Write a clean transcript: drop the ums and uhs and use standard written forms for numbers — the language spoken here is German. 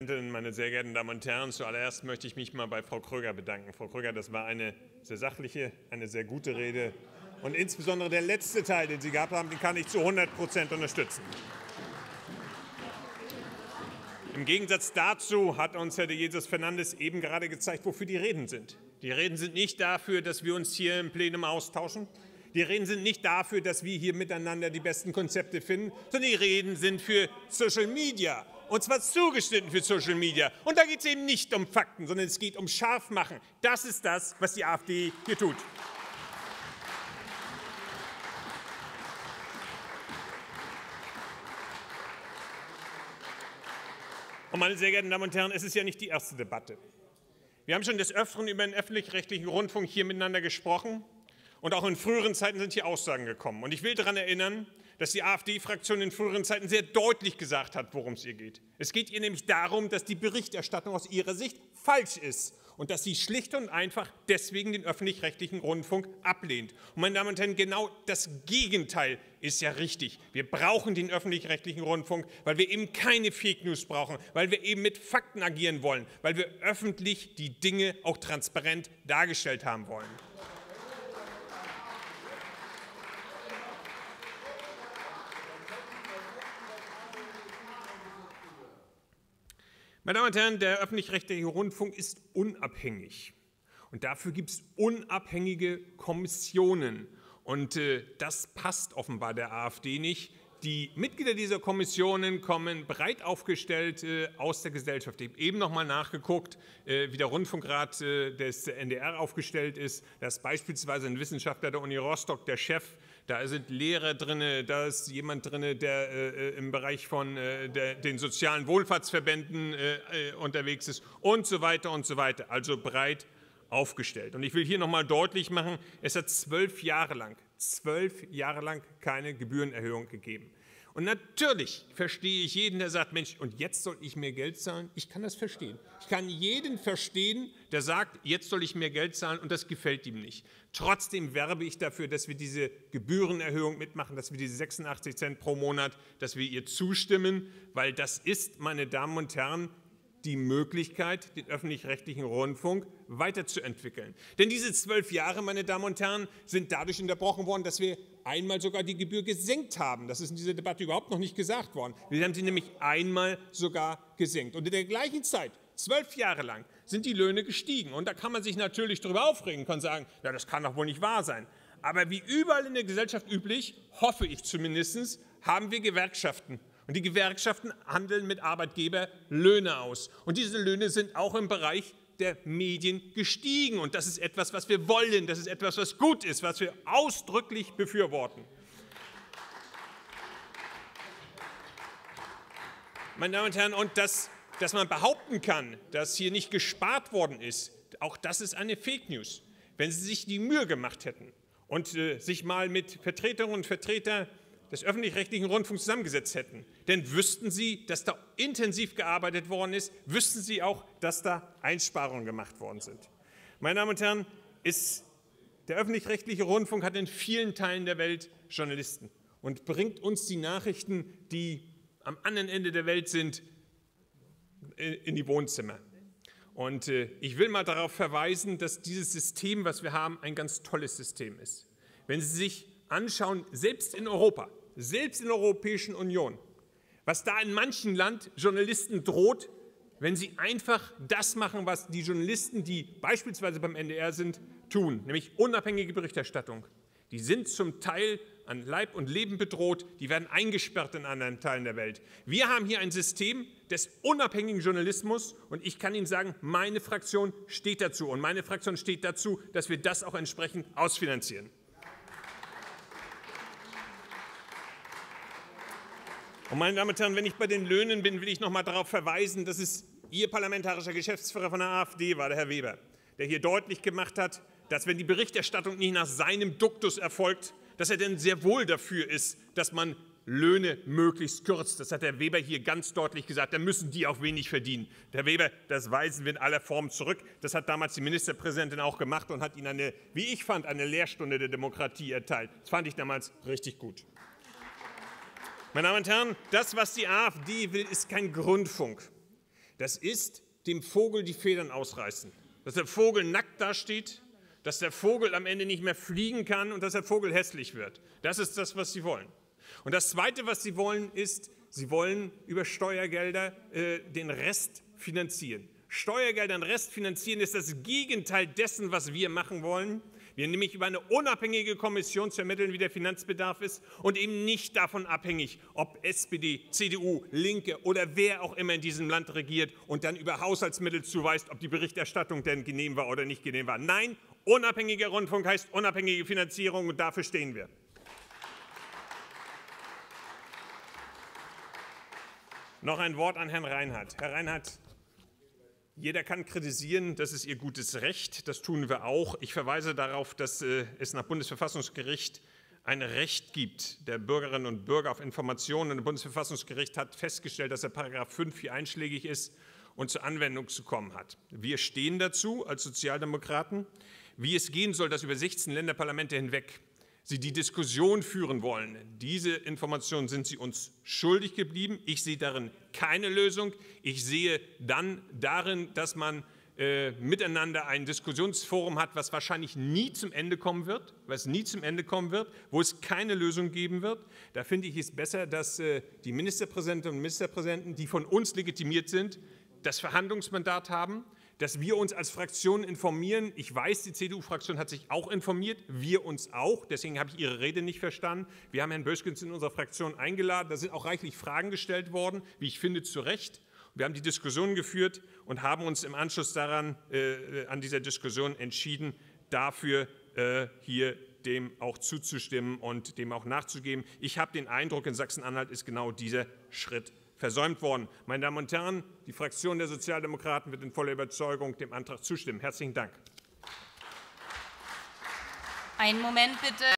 Meine sehr geehrten Damen und Herren, zuallererst möchte ich mich mal bei Frau Kröger bedanken. Frau Kröger, das war eine sehr sachliche, eine sehr gute Rede. Und insbesondere der letzte Teil, den Sie gehabt haben, den kann ich zu 100% unterstützen. Im Gegensatz dazu hat uns Herr de Jesus Fernandes eben gerade gezeigt, wofür die Reden sind. Die Reden sind nicht dafür, dass wir uns hier im Plenum austauschen. Die Reden sind nicht dafür, dass wir hier miteinander die besten Konzepte finden, sondern die Reden sind für Social Media. Und zwar zugeschnitten für Social Media. Und da geht es eben nicht um Fakten, sondern es geht um Scharfmachen. Das ist das, was die AfD hier tut. Und meine sehr geehrten Damen und Herren, es ist ja nicht die erste Debatte. Wir haben schon des Öfteren über den öffentlich-rechtlichen Rundfunk hier miteinander gesprochen. Und auch in früheren Zeiten sind hier Aussagen gekommen. Und ich will daran erinnern, dass die AfD-Fraktion in früheren Zeiten sehr deutlich gesagt hat, worum es ihr geht. Es geht ihr nämlich darum, dass die Berichterstattung aus ihrer Sicht falsch ist und dass sie schlicht und einfach deswegen den öffentlich-rechtlichen Rundfunk ablehnt. Und meine Damen und Herren, genau das Gegenteil ist ja richtig. Wir brauchen den öffentlich-rechtlichen Rundfunk, weil wir eben keine Fake News brauchen, weil wir eben mit Fakten agieren wollen, weil wir öffentlich die Dinge auch transparent dargestellt haben wollen. Meine Damen und Herren, der öffentlich-rechtliche Rundfunk ist unabhängig. Und dafür gibt es unabhängige Kommissionen. Und das passt offenbar der AfD nicht. Die Mitglieder dieser Kommissionen kommen breit aufgestellt aus der Gesellschaft. Ich habe eben noch mal nachgeguckt, wie der Rundfunkrat des NDR aufgestellt ist. Da ist beispielsweise ein Wissenschaftler der Uni Rostock der Chef. Da sind Lehrer drin, da ist jemand drin, der im Bereich von den sozialen Wohlfahrtsverbänden unterwegs ist und so weiter und so weiter. Also breit aufgestellt. Und ich will hier nochmal deutlich machen, es hat 12 Jahre lang keine Gebührenerhöhung gegeben. Und natürlich verstehe ich jeden, der sagt, Mensch, und jetzt soll ich mehr Geld zahlen? Ich kann das verstehen. Ich kann jeden verstehen, der sagt, jetzt soll ich mehr Geld zahlen und das gefällt ihm nicht. Trotzdem werbe ich dafür, dass wir diese Gebührenerhöhung mitmachen, dass wir diese 86 Cent pro Monat, dass wir ihr zustimmen, weil das ist, meine Damen und Herren, die Möglichkeit, den öffentlich-rechtlichen Rundfunk weiterzuentwickeln. Denn diese 12 Jahre, meine Damen und Herren, sind dadurch unterbrochen worden, dass wir einmal sogar die Gebühr gesenkt haben. Das ist in dieser Debatte überhaupt noch nicht gesagt worden. Wir haben sie nämlich einmal sogar gesenkt. Und in der gleichen Zeit, 12 Jahre lang, sind die Löhne gestiegen. Und da kann man sich natürlich darüber aufregen, kann sagen, ja, das kann doch wohl nicht wahr sein. Aber wie überall in der Gesellschaft üblich, hoffe ich zumindest, haben wir Gewerkschaften. Und die Gewerkschaften handeln mit Arbeitgeber Löhne aus. Und diese Löhne sind auch im Bereich der Medien gestiegen. Und das ist etwas, was wir wollen. Das ist etwas, was gut ist, was wir ausdrücklich befürworten. Meine Damen und Herren, und dass man behaupten kann, dass hier nicht gespart worden ist, auch das ist eine Fake News. Wenn Sie sich die Mühe gemacht hätten und sich mal mit Vertreterinnen und Vertretern des öffentlich-rechtlichen Rundfunks zusammengesetzt hätten, denn wüssten Sie, dass da intensiv gearbeitet worden ist, wüssten Sie auch, dass da Einsparungen gemacht worden sind. Meine Damen und Herren, der öffentlich-rechtliche Rundfunk hat in vielen Teilen der Welt Journalisten und bringt uns die Nachrichten, die am anderen Ende der Welt sind, in die Wohnzimmer. Und ich will mal darauf verweisen, dass dieses System, was wir haben, ein ganz tolles System ist. Wenn Sie sich anschauen, selbst in Europa, selbst in der Europäischen Union, was da in manchen Land Journalisten droht, wenn sie einfach das machen, was die Journalisten, die beispielsweise beim NDR sind, tun, nämlich unabhängige Berichterstattung. Die sind zum Teil an Leib und Leben bedroht, die werden eingesperrt in anderen Teilen der Welt. Wir haben hier ein System des unabhängigen Journalismus und ich kann Ihnen sagen, meine Fraktion steht dazu und meine Fraktion steht dazu, dass wir das auch entsprechend ausfinanzieren. Und meine Damen und Herren, wenn ich bei den Löhnen bin, will ich noch mal darauf verweisen, dass es Ihr parlamentarischer Geschäftsführer von der AfD war, der Herr Weber, der hier deutlich gemacht hat, dass wenn die Berichterstattung nicht nach seinem Duktus erfolgt, dass er denn sehr wohl dafür ist, dass man Löhne möglichst kürzt. Das hat Herr Weber hier ganz deutlich gesagt, da müssen die auch wenig verdienen. Herr Weber, das weisen wir in aller Form zurück. Das hat damals die Ministerpräsidentin auch gemacht und hat Ihnen eine, wie ich fand, eine Lehrstunde der Demokratie erteilt. Das fand ich damals richtig gut. Meine Damen und Herren, das, was die AfD will, ist kein Grundfunk. Das ist dem Vogel die Federn ausreißen, dass der Vogel nackt dasteht, dass der Vogel am Ende nicht mehr fliegen kann und dass der Vogel hässlich wird. Das ist das, was sie wollen. Und das Zweite, was sie wollen, ist, sie wollen über Steuergelder den Rest finanzieren. Steuergeldern Rest finanzieren ist das Gegenteil dessen, was wir machen wollen. Wir nämlich über eine unabhängige Kommission zu ermitteln, wie der Finanzbedarf ist und eben nicht davon abhängig, ob SPD, CDU, Linke oder wer auch immer in diesem Land regiert und dann über Haushaltsmittel zuweist, ob die Berichterstattung denn genehm war oder nicht genehm war. Nein, unabhängiger Rundfunk heißt unabhängige Finanzierung und dafür stehen wir. Noch ein Wort an Herrn Reinhardt. Herr Reinhardt, jeder kann kritisieren, das ist Ihr gutes Recht, das tun wir auch. Ich verweise darauf, dass es nach Bundesverfassungsgericht ein Recht gibt der Bürgerinnen und Bürger auf Informationen. Und das Bundesverfassungsgericht hat festgestellt, dass der Paragraph 5 hier einschlägig ist und zur Anwendung zu kommen hat. Wir stehen dazu als Sozialdemokraten, wie es gehen soll, dass über 16 Länderparlamente hinweg Sie die Diskussion führen wollen. Diese Informationen sind Sie uns schuldig geblieben. Ich sehe darin keine Lösung. Ich sehe dann darin, dass man miteinander ein Diskussionsforum hat, was wahrscheinlich nie zum Ende kommen wird, wo es keine Lösung geben wird. Da finde ich es besser, dass die Ministerpräsidentinnen und Ministerpräsidenten, die von uns legitimiert sind, das Verhandlungsmandat haben, dass wir uns als Fraktion informieren. Ich weiß, die CDU-Fraktion hat sich auch informiert, wir uns auch. Deswegen habe ich Ihre Rede nicht verstanden. Wir haben Herrn Böschkens in unserer Fraktion eingeladen. Da sind auch reichlich Fragen gestellt worden, wie ich finde, zu Recht. Wir haben die Diskussion geführt und haben uns im Anschluss daran, an dieser Diskussion entschieden, dafür hier dem auch zuzustimmen und dem auch nachzugeben. Ich habe den Eindruck, in Sachsen-Anhalt ist genau dieser Schritt versäumt worden. Meine Damen und Herren, die Fraktion der Sozialdemokraten wird in voller Überzeugung dem Antrag zustimmen. Herzlichen Dank. Einen Moment bitte.